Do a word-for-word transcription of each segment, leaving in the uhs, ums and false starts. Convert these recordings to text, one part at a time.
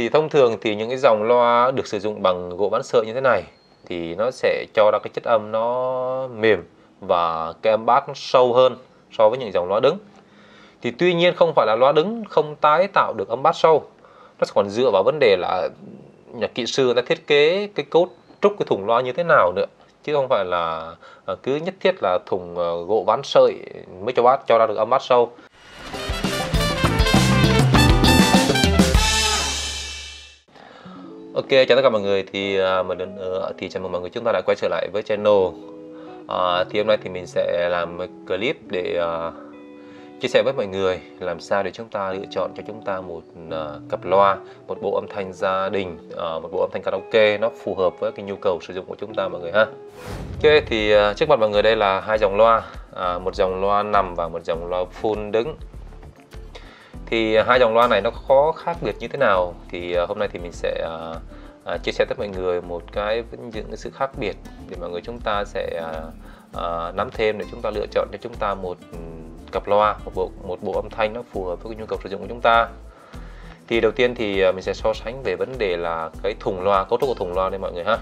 Thì thông thường thì những cái dòng loa được sử dụng bằng gỗ ván sợi như thế này thì nó sẽ cho ra cái chất âm nó mềm và cái âm bass nó sâu hơn so với những dòng loa đứng. Thì tuy nhiên không phải là loa đứng không tái tạo được âm bass sâu, nó còn dựa vào vấn đề là nhà kỹ sư người ta thiết kế cái cấu trúc cái thùng loa như thế nào nữa, chứ không phải là cứ nhất thiết là thùng gỗ ván sợi mới cho bass cho ra được âm bass sâu. Ok, chào tất cả mọi người, thì mình đến thì chào mừng mọi người, chúng ta đã quay trở lại với channel. À, thì hôm nay thì mình sẽ làm clip để uh, chia sẻ với mọi người làm sao để chúng ta lựa chọn cho chúng ta một uh, cặp loa, một bộ âm thanh gia đình, uh, một bộ âm thanh karaoke nó phù hợp với cái nhu cầu sử dụng của chúng ta mọi người ha. Ok, thì uh, trước mặt mọi người đây là hai dòng loa, uh, một dòng loa nằm và một dòng loa full đứng. Thì hai dòng loa này nó có khác biệt như thế nào thì hôm nay thì mình sẽ uh, uh, chia sẻ với mọi người một cái những cái sự khác biệt để mọi người chúng ta sẽ uh, uh, nắm thêm để chúng ta lựa chọn cho chúng ta một cặp loa, một bộ một bộ âm thanh nó phù hợp với nhu cầu sử dụng của chúng ta. Thì đầu tiên thì mình sẽ so sánh về vấn đề là cái thùng loa, cấu trúc của thùng loa đây mọi người ha.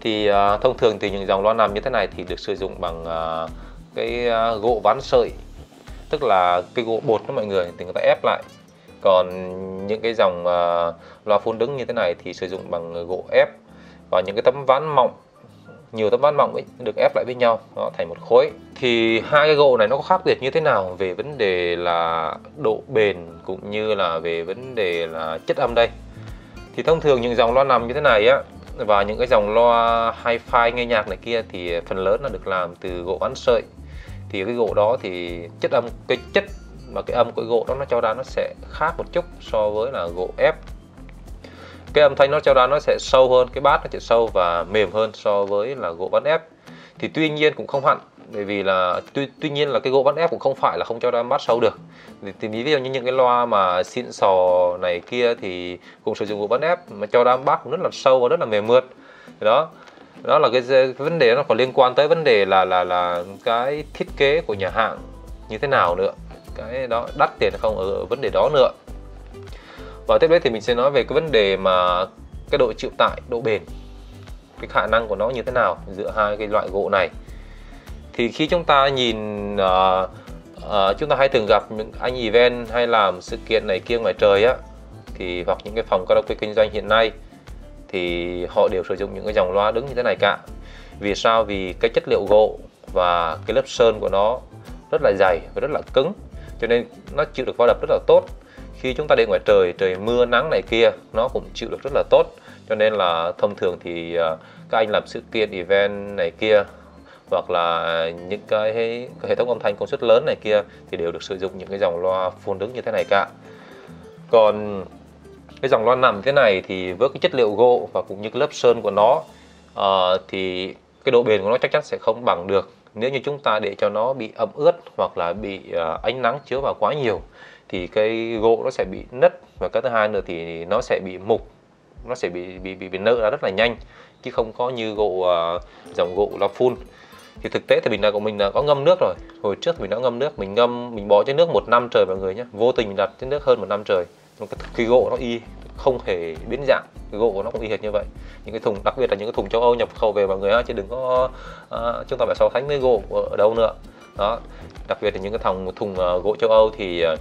Thì uh, thông thường thì những dòng loa nằm như thế này thì được sử dụng bằng uh, cái uh, gỗ ván sợi, tức là cái gỗ bột đó mọi người, thì người ta ép lại. Còn những cái dòng uh, loa phun đứng như thế này thì sử dụng bằng gỗ ép và những cái tấm ván mỏng, nhiều tấm ván mỏng ấy được ép lại với nhau, nó thành một khối. Thì hai cái gỗ này nó có khác biệt như thế nào về vấn đề là độ bền cũng như là về vấn đề là chất âm đây? Thì thông thường những dòng loa nằm như thế này á và những cái dòng loa hi-fi nghe nhạc này kia thì phần lớn là được làm từ gỗ ván sợi. Thì cái gỗ đó thì chất âm, cái chất mà cái âm của cái gỗ đó nó cho ra nó sẽ khác một chút so với là gỗ ép. Cái âm thanh nó cho ra nó sẽ sâu hơn, cái bass nó sẽ sâu và mềm hơn so với là gỗ ván ép. Thì tuy nhiên cũng không hẳn, bởi vì là tuy, tuy nhiên là cái gỗ ván ép cũng không phải là không cho ra bass sâu được. Thì, thì ví dụ như những cái loa mà xịn sò này kia thì cũng sử dụng gỗ ván ép mà cho ra bass cũng rất là sâu và rất là mềm mượt. Thì đó. Đó là cái, cái vấn đề nó còn liên quan tới vấn đề là là là cái thiết kế của nhà hàng như thế nào nữa, cái đó đắt tiền không ở, ở vấn đề đó nữa. Và tiếp đến thì mình sẽ nói về cái vấn đề mà cái độ chịu tải, độ bền, cái khả năng của nó như thế nào giữa hai cái loại gỗ này. Thì khi chúng ta nhìn uh, uh, chúng ta hay thường gặp những anh event hay làm sự kiện này kia ngoài trời á, thì hoặc những cái phòng karaoke kinh doanh hiện nay thì họ đều sử dụng những cái dòng loa đứng như thế này cả. Vì sao? Vì cái chất liệu gỗ và cái lớp sơn của nó rất là dày và rất là cứng, cho nên nó chịu được va đập rất là tốt. Khi chúng ta để ngoài trời, trời mưa nắng này kia, nó cũng chịu được rất là tốt. Cho nên là thông thường thì các anh làm sự kiện event này kia hoặc là những cái hệ thống âm thanh công suất lớn này kia thì đều được sử dụng những cái dòng loa full đứng như thế này cả. Còn cái dòng loa nằm thế này thì với cái chất liệu gỗ và cũng như cái lớp sơn của nó uh, thì cái độ bền của nó chắc chắn sẽ không bằng được nếu như chúng ta để cho nó bị ẩm ướt hoặc là bị uh, ánh nắng chiếu vào quá nhiều. Thì cái gỗ nó sẽ bị nứt, và cái thứ hai nữa thì nó sẽ bị mục, nó sẽ bị bị bị, bị nở ra rất là nhanh, chứ không có như gỗ uh, dòng gỗ loa full. Thì thực tế thì mình là của mình là có ngâm nước rồi, hồi trước mình đã ngâm nước, mình ngâm mình bỏ trên nước một năm trời mọi người nhé, vô tình mình đặt trên nước hơn một năm trời. Cái gỗ nó y không hề biến dạng, cái gỗ của nó cũng y hệt như vậy. Những cái thùng, đặc biệt là những cái thùng châu Âu nhập khẩu về mọi người ha, chứ đừng có uh, chúng ta phải so sánh với gỗ ở đâu nữa. Đó, đặc biệt là những cái thùng thùng uh, gỗ châu Âu thì uh,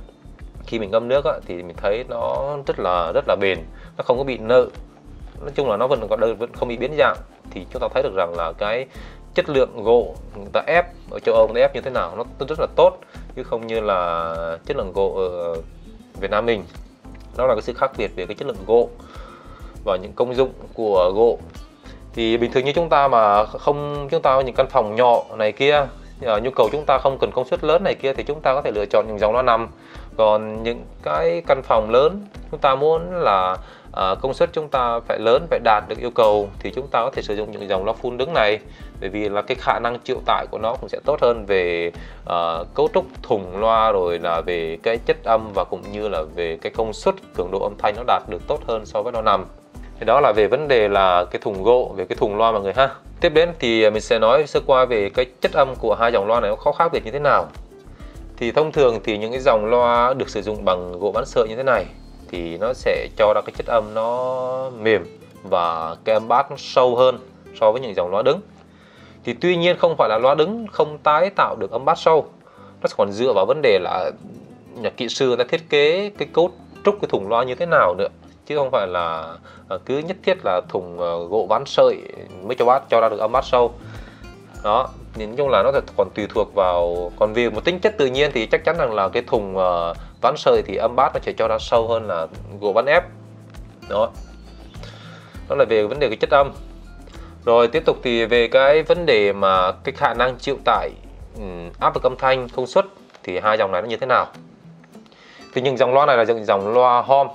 khi mình ngâm nước á, thì mình thấy nó rất là rất là bền, nó không có bị nợ. Nói chung là nó vẫn còn vẫn không bị biến dạng. Thì chúng ta thấy được rằng là cái chất lượng gỗ người ta ép ở châu Âu, người ta ép như thế nào nó rất là tốt, chứ không như là chất lượng gỗ ở Việt Nam mình. Đó là cái sự khác biệt về cái chất lượng gỗ và những công dụng của gỗ. Thì bình thường như chúng ta mà không, chúng ta những căn phòng nhỏ này kia, nhu cầu chúng ta không cần công suất lớn này kia thì chúng ta có thể lựa chọn những dòng loa nằm. Còn những cái căn phòng lớn chúng ta muốn là à, công suất chúng ta phải lớn, phải đạt được yêu cầu thì chúng ta có thể sử dụng những dòng loa full đứng này, bởi vì là cái khả năng chịu tải của nó cũng sẽ tốt hơn về à, cấu trúc thùng loa, rồi là về cái chất âm và cũng như là về cái công suất, cường độ âm thanh nó đạt được tốt hơn so với loa nằm. Thì đó là về vấn đề là cái thùng gỗ, về cái thùng loa mọi người ha. Tiếp đến thì mình sẽ nói sơ qua về cái chất âm của hai dòng loa này nó có khác biệt như thế nào. Thì thông thường thì những cái dòng loa được sử dụng bằng gỗ ván sợi như thế này thì nó sẽ cho ra cái chất âm nó mềm và cái âm bass nó sâu hơn so với những dòng loa đứng. Thì tuy nhiên không phải là loa đứng không tái tạo được âm bass sâu, nó còn dựa vào vấn đề là nhà kỹ sư người ta thiết kế cái cấu trúc cái thùng loa như thế nào nữa, chứ không phải là cứ nhất thiết là thùng gỗ ván sợi mới cho bass cho ra được âm bass sâu. Đó, nhìn chung là nó còn tùy thuộc vào, còn vì một tính chất tự nhiên thì chắc chắn rằng là cái thùng ván sợi thì âm bass nó sẽ cho ra sâu hơn là gỗ ván ép. Đó, đó là về vấn đề cái chất âm. Rồi tiếp tục thì về cái vấn đề mà cái khả năng chịu tải áp lực âm thanh, công suất thì hai dòng này nó như thế nào. Thì những dòng loa này là những dòng loa home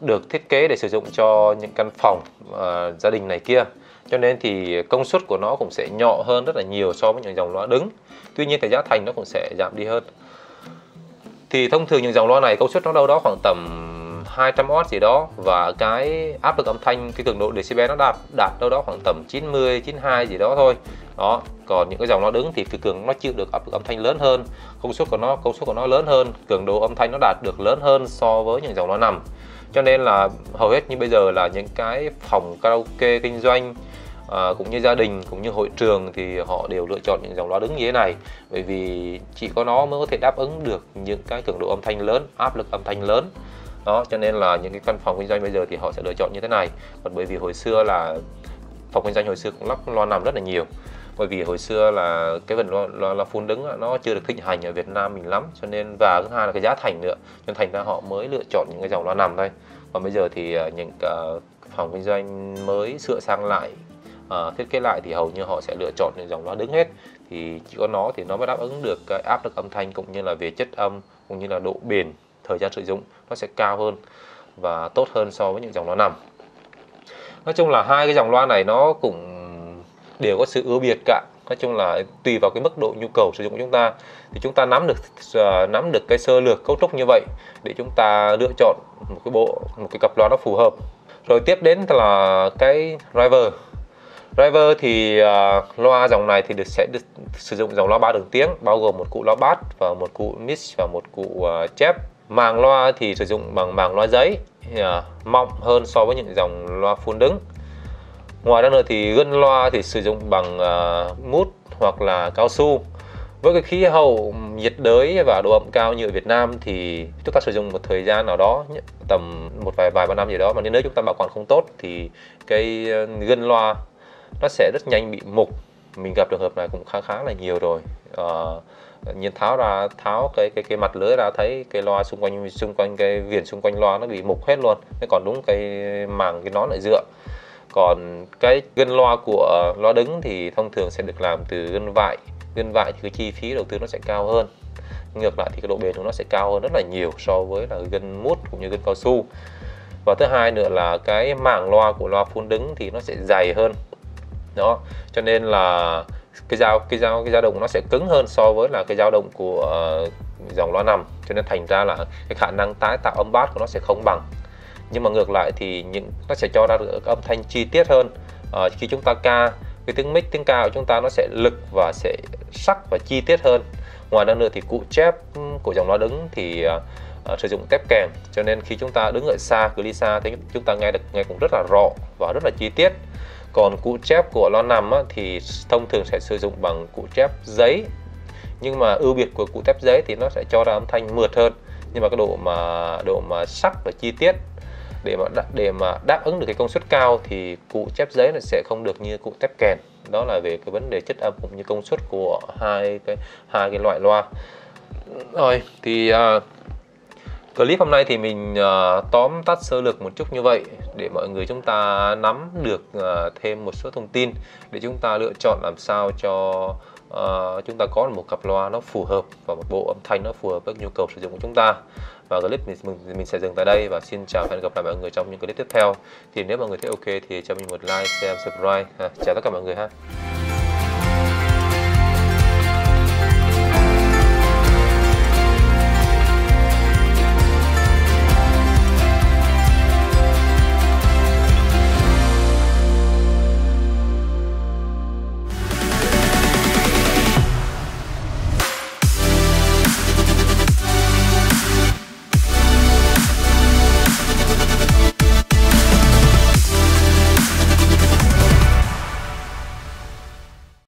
được thiết kế để sử dụng cho những căn phòng uh, gia đình này kia, cho nên thì công suất của nó cũng sẽ nhỏ hơn rất là nhiều so với những dòng loa đứng. Tuy nhiên thì giá thành nó cũng sẽ giảm đi hơn. Thì thông thường những dòng loa này công suất nó đâu đó khoảng tầm hai trăm oát gì đó, và cái áp lực âm thanh, cái cường độ decibel nó đạt đạt đâu đó khoảng tầm chín mươi, chín mươi hai gì đó thôi. Đó, còn những cái dòng loa đứng thì cái cường nó chịu được áp lực âm thanh lớn hơn, công suất của nó, công suất của nó lớn hơn, cường độ âm thanh nó đạt được lớn hơn so với những dòng loa nằm. Cho nên là hầu hết như bây giờ là những cái phòng karaoke kinh doanh à, cũng như gia đình, cũng như hội trường thì họ đều lựa chọn những dòng loa đứng như thế này, bởi vì chỉ có nó mới có thể đáp ứng được những cái cường độ âm thanh lớn, áp lực âm thanh lớn. Đó, cho nên là những cái căn phòng kinh doanh bây giờ thì họ sẽ lựa chọn như thế này. Còn bởi vì hồi xưa là phòng kinh doanh hồi xưa cũng lắp loa nằm rất là nhiều, bởi vì hồi xưa là cái phần loa, loa, loa full đứng nó chưa được thịnh hành ở Việt Nam mình lắm, cho nên và thứ hai là cái giá thành nữa, cho nên thành ra họ mới lựa chọn những cái dòng loa nằm thôi. Còn bây giờ thì những uh, phòng kinh doanh mới sửa sang lại, uh, thiết kế lại thì hầu như họ sẽ lựa chọn những dòng loa đứng hết. Thì chỉ có nó thì nó mới đáp ứng được cái áp lực âm thanh cũng như là về chất âm, cũng như là độ bền, thời gian sử dụng nó sẽ cao hơn và tốt hơn so với những dòng loa nằm. Nói chung là hai cái dòng loa này nó cũng đều có sự ưu biệt cả. Nói chung là tùy vào cái mức độ nhu cầu sử dụng của chúng ta thì chúng ta nắm được uh, nắm được cái sơ lược cấu trúc như vậy để chúng ta lựa chọn một cái bộ một cái cặp loa nó phù hợp. Rồi tiếp đến là cái driver. Driver thì uh, loa dòng này thì được sẽ được sử dụng dòng loa ba đường tiếng, bao gồm một cụ loa bass và một cụ mid và một cụ uh, chép. Màng loa thì sử dụng bằng màng loa giấy yeah, mỏng hơn so với những dòng loa full đứng. Ngoài ra nữa thì gân loa thì sử dụng bằng uh, mút hoặc là cao su. Với cái khí hậu nhiệt đới và độ ẩm cao như ở Việt Nam thì chúng ta sử dụng một thời gian nào đó tầm một vài vài ba năm gì đó, mà nếu chúng ta bảo quản không tốt thì cái gân loa nó sẽ rất nhanh bị mục. Mình gặp trường hợp này cũng khá khá là nhiều rồi. Uh, nhiên tháo ra tháo cái cái cái mặt lưới ra thấy cái loa xung quanh xung quanh cái viền xung quanh loa nó bị mục hết luôn. Thế còn đúng cái màng cái nón lại dựa. Còn cái gân loa của loa đứng thì thông thường sẽ được làm từ gân vải. Gân vải thì cái chi phí đầu tư nó sẽ cao hơn, ngược lại thì cái độ bền của nó sẽ cao hơn rất là nhiều so với là gân mút cũng như gân cao su. Và thứ hai nữa là cái màng loa của loa full đứng thì nó sẽ dày hơn. Đó, cho nên là cái dao cái dao cái dao động nó sẽ cứng hơn so với là cái dao động của uh, dòng loa nằm, cho nên thành ra là cái khả năng tái tạo âm bass của nó sẽ không bằng. Nhưng mà ngược lại thì những nó sẽ cho ra được âm thanh chi tiết hơn. À, khi chúng ta ca, cái tiếng mic, tiếng ca của chúng ta nó sẽ lực và sẽ sắc và chi tiết hơn. Ngoài ra nữa thì cụ chép của dòng loa đứng thì à, à, sử dụng tép kèn, cho nên khi chúng ta đứng ở xa, cự ly xa thì chúng ta nghe được nghe cũng rất là rõ và rất là chi tiết. Còn cụ chép của loa nằm á, thì thông thường sẽ sử dụng bằng cụ chép giấy. Nhưng mà ưu biệt của cụ tép giấy thì nó sẽ cho ra âm thanh mượt hơn, nhưng mà cái độ mà độ mà sắc và chi tiết để mà để mà đáp ứng được cái công suất cao thì cụ chép giấy nó sẽ không được như cụ tép kèn. Đó là về cái vấn đề chất âm cũng như công suất của hai cái hai cái loại loa. Rồi thì uh, clip hôm nay thì mình uh, tóm tắt sơ lược một chút như vậy để mọi người chúng ta nắm được uh, thêm một số thông tin để chúng ta lựa chọn làm sao cho uh, chúng ta có một cặp loa nó phù hợp và một bộ âm thanh nó phù hợp với nhu cầu sử dụng của chúng ta. Và clip mình, mình, mình sẽ dừng tại đây và xin chào và hẹn gặp lại mọi người trong những clip tiếp theo. Thì nếu mọi người thấy ok thì cho mình một like, share, subscribe. À, chào tất cả mọi người ha.